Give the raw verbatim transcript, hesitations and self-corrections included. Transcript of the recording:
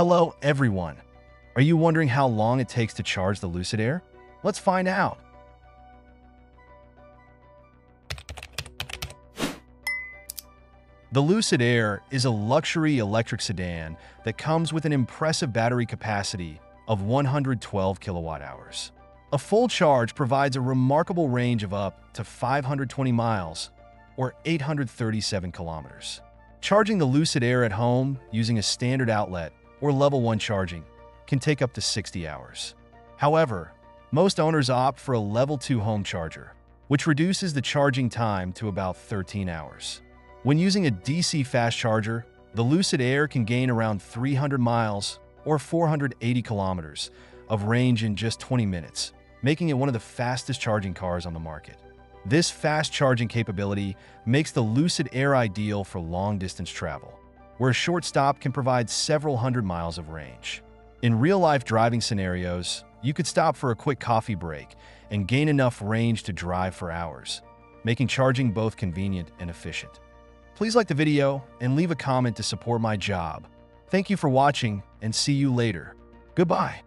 Hello everyone! Are you wondering how long it takes to charge the Lucid Air? Let's find out! The Lucid Air is a luxury electric sedan that comes with an impressive battery capacity of one hundred twelve kilowatt hours. A full charge provides a remarkable range of up to five hundred twenty miles or eight hundred thirty-seven kilometers. Charging the Lucid Air at home using a standard outlet or level one charging can take up to sixty hours. However, most owners opt for a level two home charger, which reduces the charging time to about thirteen hours. When using a D C fast charger, the Lucid Air can gain around three hundred miles or four hundred eighty kilometers of range in just twenty minutes, making it one of the fastest charging cars on the market. This fast charging capability makes the Lucid Air ideal for long-distance travel, where a short stop can provide several hundred miles of range. In real-life driving scenarios, you could stop for a quick coffee break and gain enough range to drive for hours, making charging both convenient and efficient. Please like the video and leave a comment to support my job. Thank you for watching and see you later. Goodbye.